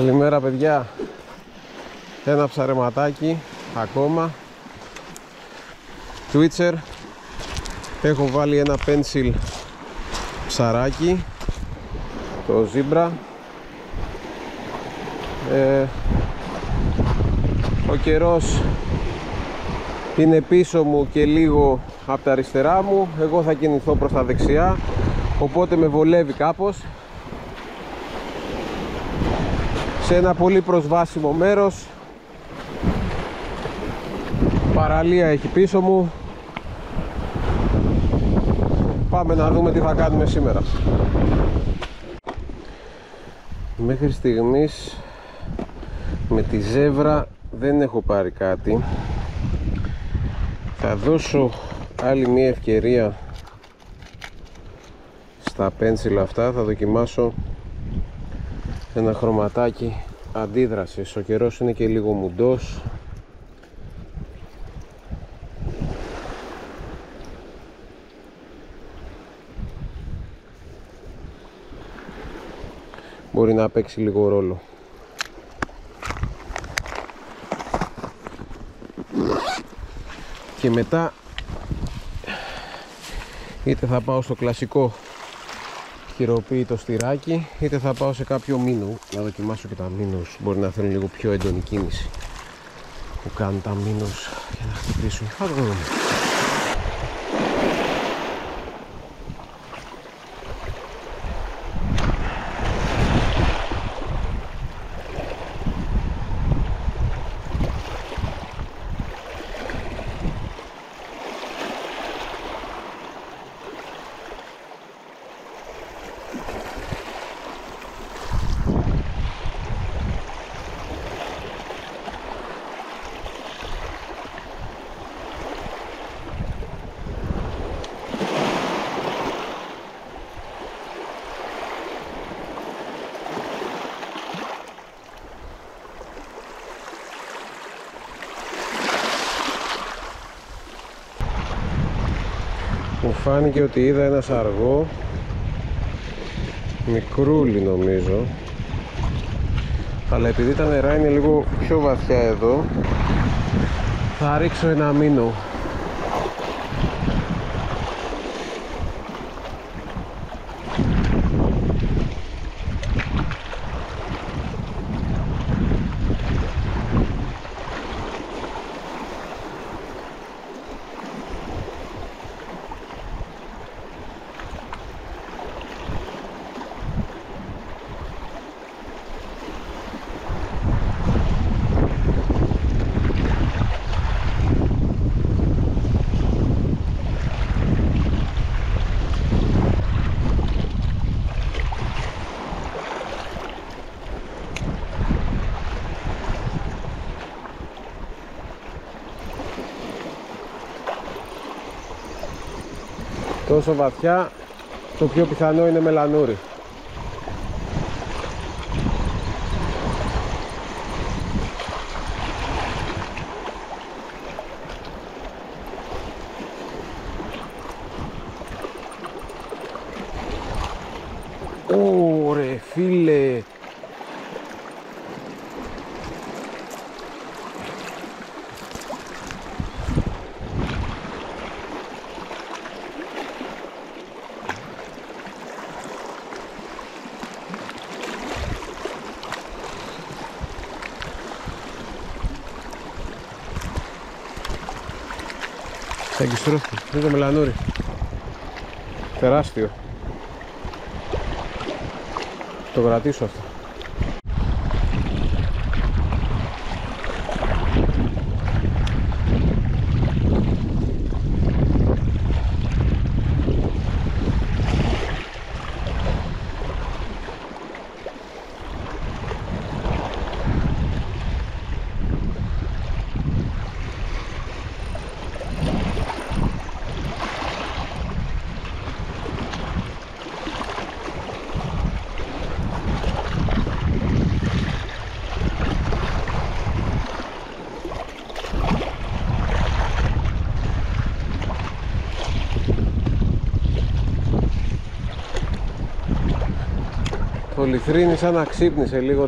Καλημέρα παιδιά. Ένα ψαρεματάκι ακόμα. Twitcher. Έχω βάλει ένα pencil ψαράκι, το ζίμπρα. Ο καιρός είναι πίσω μου και λίγο από τα αριστερά μου. Εγώ θα κινηθώ προς τα δεξιά, οπότε με βολεύει κάπως. Σε ένα πολύ προσβάσιμο μέρος, παραλία έχει πίσω μου. Πάμε να δούμε τι θα κάνουμε σήμερα. Μέχρι στιγμής με τη ζεύρα δεν έχω πάρει κάτι. Θα δώσω άλλη μία ευκαιρία στα πένσιλα αυτά. Θα δοκιμάσω ένα χρωματάκι αντίδρασης. Ο καιρός είναι και λίγο μουντός. Μπορεί να παίξει λίγο ρόλο. Και μετά είτε θα πάω στο κλασικό χειροποίητο στυράκι, είτε θα πάω σε κάποιο μήνου. Να δοκιμάσω και τα μήνους. Μπορεί να θέλουν λίγο πιο έντονη κίνηση που κάνουν τα μήνους για να χτυπήσουν. Θα το δούμε. Μου φάνηκε ότι είδα ένα σαργό, μικρούλι νομίζω, αλλά επειδή τα νερά είναι λίγο πιο βαθιά εδώ, θα ρίξω ένα μήνο. Τόσο βαθιά, το πιο πιθανό είναι μελανούρι. Ωρε φίλε! Θα εγκιστρώθει, είναι το μελανούρι. Τεράστιο. Το κρατήσω αυτό. κολυθρίνει σαν να ξύπνησε λίγο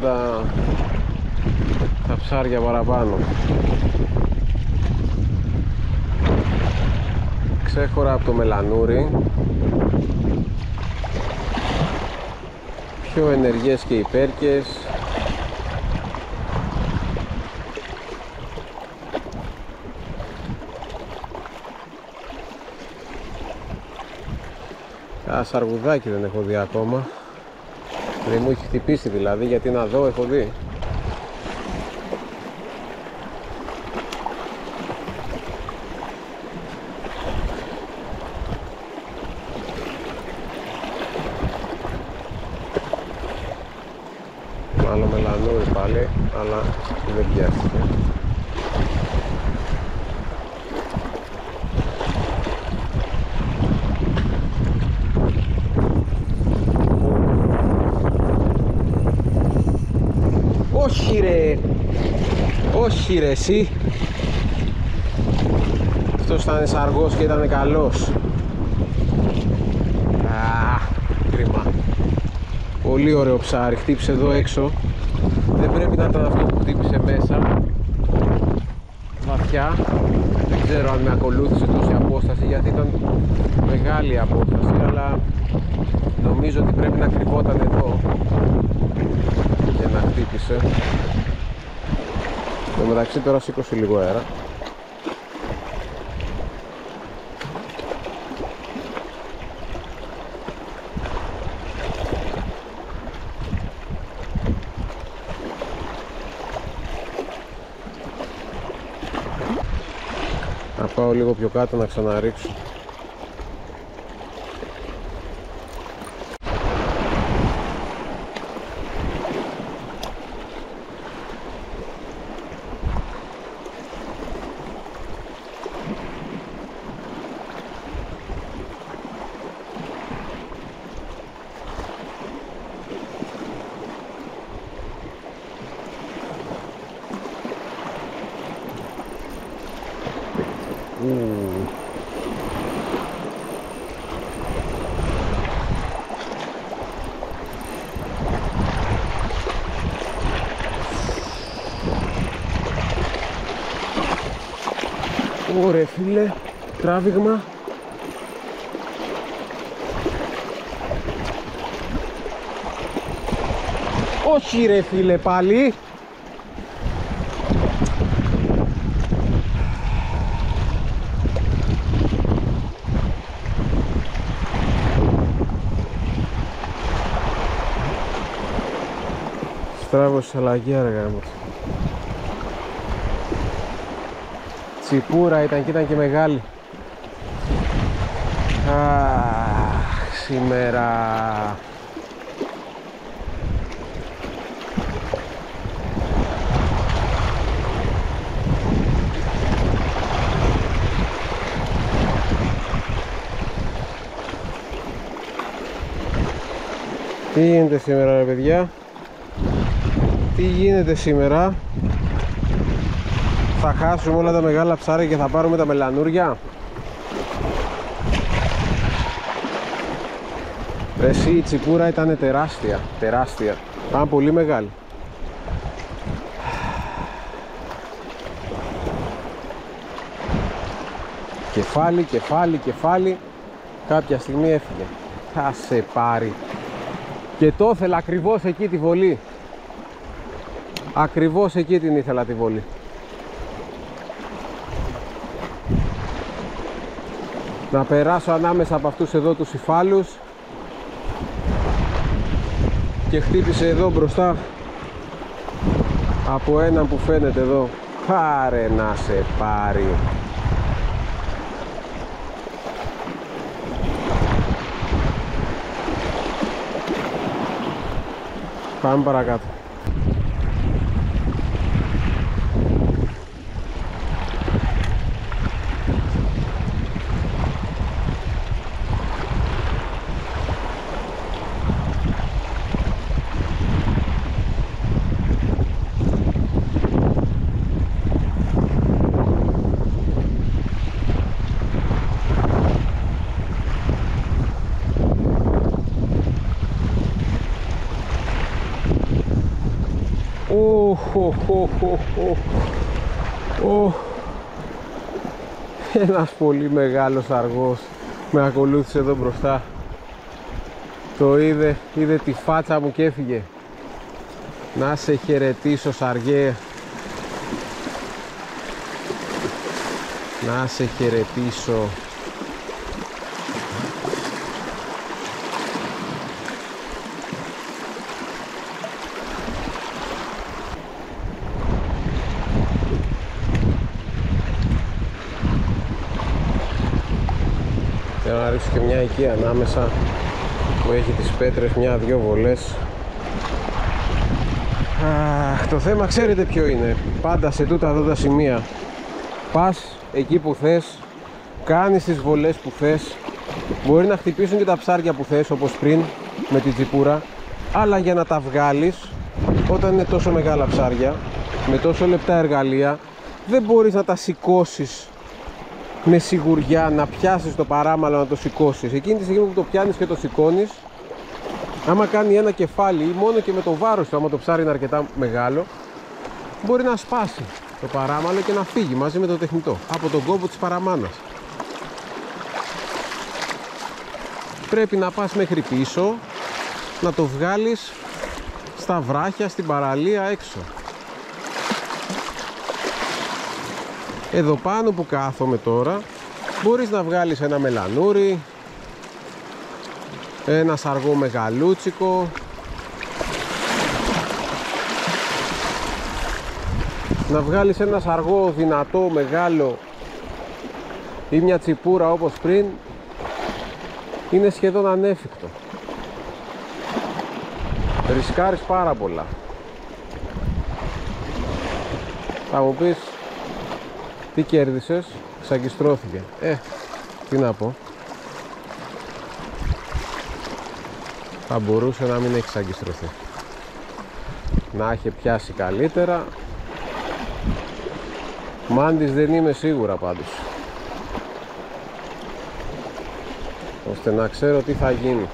τα ψάρια παραπάνω. Ξέχωρα από το μελανούρι, πιο ενεργές και οι πέρκες. Α, σαργουδάκι δεν έχω δει ακόμα. Δεν μου έχει χτυπήσει δηλαδή, γιατί να δω έχω δει. Μάλλον μελανούρι πάλι, αλλά δεν πιάστηκε. Όχι ρε, όχι ρε εσύ. Αυτός ήταν σαργός και ήταν καλός. Α, κρίμα. Πολύ ωραίο ψάρι, χτύπησε εδώ έξω. Δεν πρέπει να ήταν αυτό που χτύπησε μέσα. Βαθιά. Δεν ξέρω αν με ακολούθησε τόση απόσταση, γιατί ήταν μεγάλη απόσταση, αλλά νομίζω ότι πρέπει να κρυβόταν εδώ. Να χτύπησε. Εν τω μεταξύ τώρα σήκωσε λίγο αέρα. Να πάω λίγο πιο κάτω να ξαναρίξω. Ωραία φίλε, τράβηγμα. Όχι ρε φίλε πάλι. Στράβωσε αλλαγή αργά μου. Τσιπούρα ήταν και ήταν και μεγάλη. Αχ, σήμερα. Τι γίνεται σήμερα ρε παιδιά? Τι γίνεται σήμερα? Θα χάσουμε όλα τα μεγάλα ψάρια και θα πάρουμε τα μελανούρια? Εσύ η τσιπούρα ήταν τεράστια, τεράστια. Ήταν πολύ μεγάλη. Κεφάλι, κεφάλι, κεφάλι. Κάποια στιγμή έφυγε. Θα σε πάρει. Και το ήθελα ακριβώς εκεί τη βολή. Ακριβώς εκεί την ήθελα τη βολή. Να περάσω ανάμεσα από αυτούς εδώ τους υφάλους και χτύπησε εδώ μπροστά από έναν που φαίνεται εδώ. Πάρε να σε πάρει. Πάμε παρακάτω. Ένας πολύ μεγάλος αργός με ακολούθησε εδώ μπροστά. Το είδε, είδε τη φάτσα μου και έφυγε. Να σε χαιρετήσω, Σαργέ. Να σε χαιρετήσω. Θέλω να ρίξω και μια εκεί ανάμεσα που έχει τις πέτρες, μια-δυο βολές. Αχ, το θέμα ξέρετε ποιο είναι. Πάντα σε τούτα εδώ τα σημεία πας εκεί που θες, κάνεις τις βολές που θες. Μπορεί να χτυπήσουν και τα ψάρια που θες, όπως πριν με την τσιπούρα. Αλλά για να τα βγάλεις, όταν είναι τόσο μεγάλα ψάρια με τόσο λεπτά εργαλεία, δεν μπορείς να τα σηκώσεις με σιγουριά, να πιάσεις το παράμαλο, να το σηκώσεις. Εκείνη τη στιγμή που το πιάνεις και το σηκώνεις, άμα κάνει ένα κεφάλι ή μόνο και με το βάρος του, άμα το ψάρι είναι αρκετά μεγάλο, μπορεί να σπάσει το παράμαλο και να φύγει μαζί με το τεχνητό από τον κόμπο της παραμάνας. Πρέπει να πας μέχρι πίσω, να το βγάλεις στα βράχια, στην παραλία έξω. Εδώ πάνω που κάθομαι τώρα μπορείς να βγάλεις ένα μελανούρι, ένα σαργό μεγαλούτσικο, να βγάλεις ένα σαργό δυνατό, μεγάλο, ή μια τσιπούρα όπως πριν. Είναι σχεδόν ανέφικτο. Ρισκάρεις πάρα πολλά. Θα μου πεις, τι κέρδισες, ξαγκιστρώθηκε. Τι να πω. Θα μπορούσε να μην έχει ξαγκιστρωθεί. Να είχε πιάσει καλύτερα. Μάντης δεν είμαι σίγουρα πάντως, ώστε να ξέρω τι θα γίνει.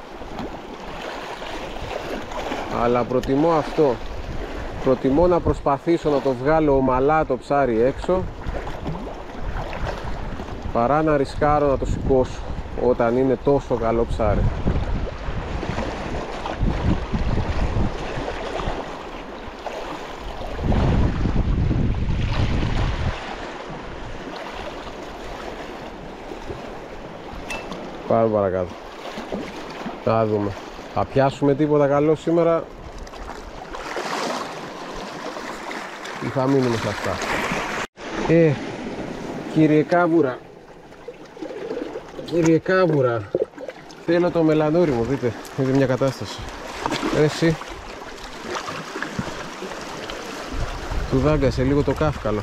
Αλλά προτιμώ αυτό. Προτιμώ να προσπαθήσω να το βγάλω ομαλά το ψάρι έξω, παρά να ρισκάρω να το σηκώσω όταν είναι τόσο καλό ψάρι. Πάμε παρακάτω. Να δούμε. Θα πιάσουμε τίποτα καλό σήμερα ή θα μείνουμε σε αυτά? Κύριε Κάβουρα, κύριε Κάβουρα, θέλω το μελανούρι μου, δείτε. Είναι μια κατάσταση. Εσύ. Του δάγκασε λίγο το κάφκαλο.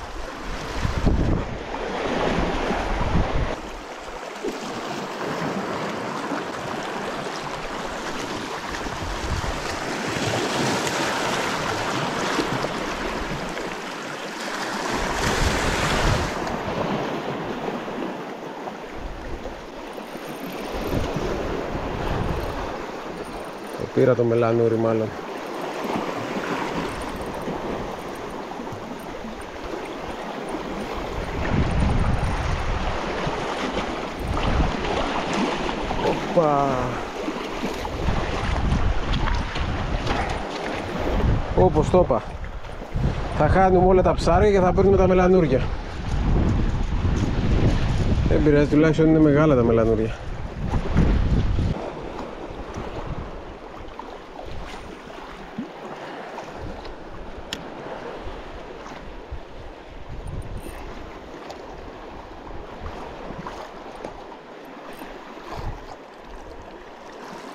Πήρα το μελανούρι μάλλον. Οπα. Όπως το είπα, θα χάνουμε όλα τα ψάρια και θα παίρνουμε τα μελανούρια. Δεν πειράζει, τουλάχιστον είναι μεγάλα τα μελανούρια.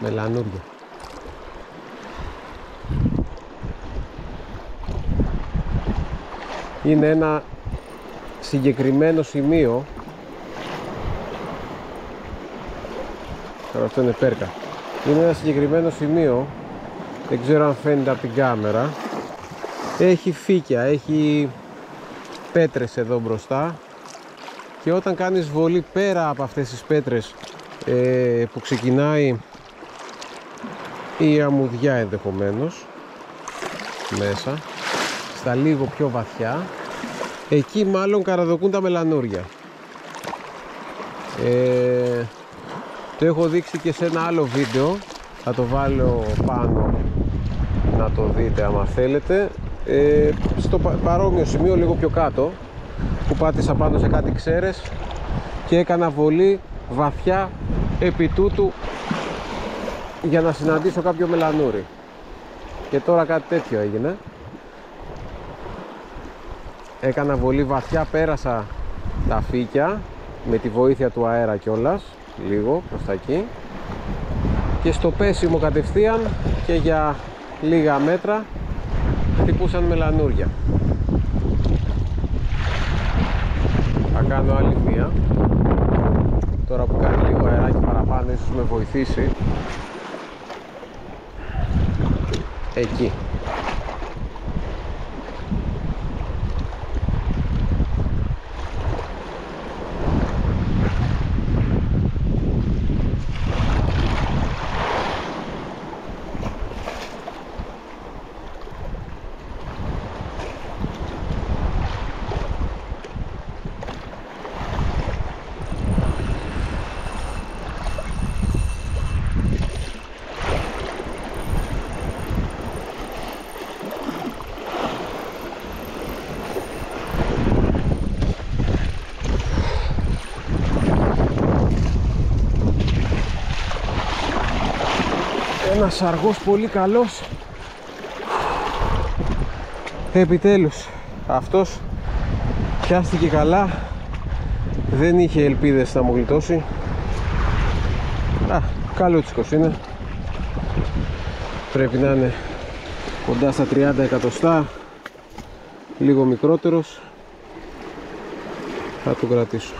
Μελανούρια. Είναι ένα συγκεκριμένο σημείο. Τώρα αυτό είναι πέρκα. Είναι ένα συγκεκριμένο σημείο. Δεν ξέρω αν φαίνεται από την κάμερα. Έχει φύκια, έχει πέτρες εδώ μπροστά. Και όταν κάνεις βολή πέρα από αυτές τις πέτρες, που ξεκινάει η αμμουδιά ενδεχομένως μέσα στα λίγο πιο βαθιά. Εκεί μάλλον καραδοκούν τα μελανούρια. Το έχω δείξει και σε ένα άλλο βίντεο, θα το βάλω πάνω να το δείτε άμα θέλετε, στο παρόμοιο σημείο λίγο πιο κάτω, που πάτησα πάνω σε κάτι ξέρες και έκανα βολή βαθιά επί τούτου για να συναντήσω κάποιο μελανούρι. Και τώρα κάτι τέτοιο έγινε. Έκανα βολή βαθιά, πέρασα τα φύκια με τη βοήθεια του αέρα κιόλας, λίγο προς τα εκεί, και στο πέσιμο κατευθείαν και για λίγα μέτρα χτυπούσαν μελανούρια. Θα κάνω άλλη μία τώρα που κάνει λίγο αεράκι παραπάνω, ίσως με βοηθήσει. Εκεί ένας σαργός πολύ καλός. Επιτέλους αυτός πιάστηκε καλά, δεν είχε ελπίδες να μου γλιτώσει. Α, καλούτσικος είναι, πρέπει να είναι κοντά στα 30 εκατοστά, λίγο μικρότερος. Θα τον κρατήσω.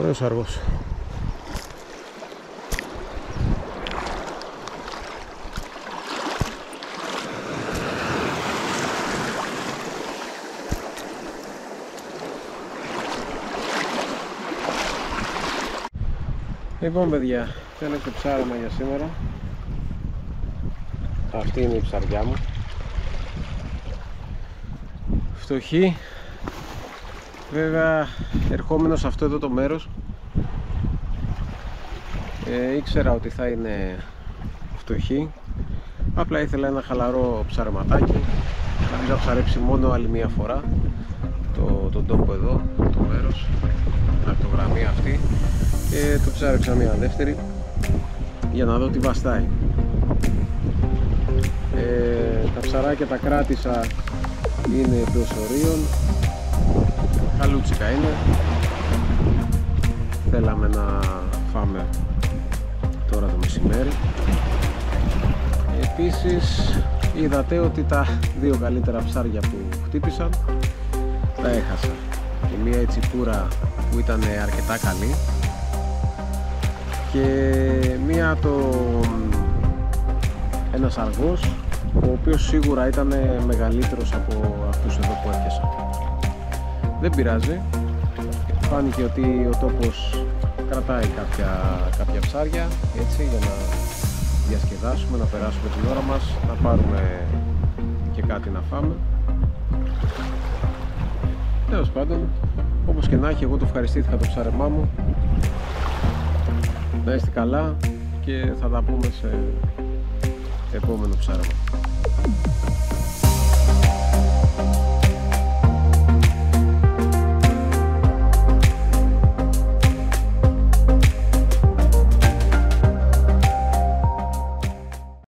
Ωραίος αργός. Λοιπόν παιδιά, τέλος το ψάραμα για σήμερα. Αυτή είναι η ψαριά μου. Φτωχή. Βέβαια, ερχόμενος σε αυτό εδώ το μέρος, ήξερα ότι θα είναι φτωχή. Απλά ήθελα ένα χαλαρό ψαρεματάκι, να μην θα ψαρέψει μόνο άλλη μία φορά τον τόπο εδώ, το μέρος, την ακτογραμμή αυτή, και το ψάρεψα μία δεύτερη για να δω τι βαστάει. Τα ψαράκια τα κράτησα, είναι εντός ορίων. Καλούτσικα είναι. Θέλαμε να φάμε τώρα το μεσημέρι. Επίσης είδατε ότι τα δύο καλύτερα ψάρια που χτύπησαν τα έχασα. Η μία η Τσιπούρα που ήταν αρκετά καλή και μία ένας αργός, ο οποίος σίγουρα ήταν μεγαλύτερος από αυτούς εδώ που έρχεσαν. Δεν πειράζει, φάνηκε ότι ο τόπος κρατάει κάποια ψάρια, έτσι, για να διασκεδάσουμε, να περάσουμε την ώρα μας, να πάρουμε και κάτι να φάμε. Τέλος πάντων, όπως και να έχει, εγώ το ευχαριστήθηκα το ψάρεμά μου. Να είστε καλά και θα τα πούμε σε επόμενο ψάρεμα.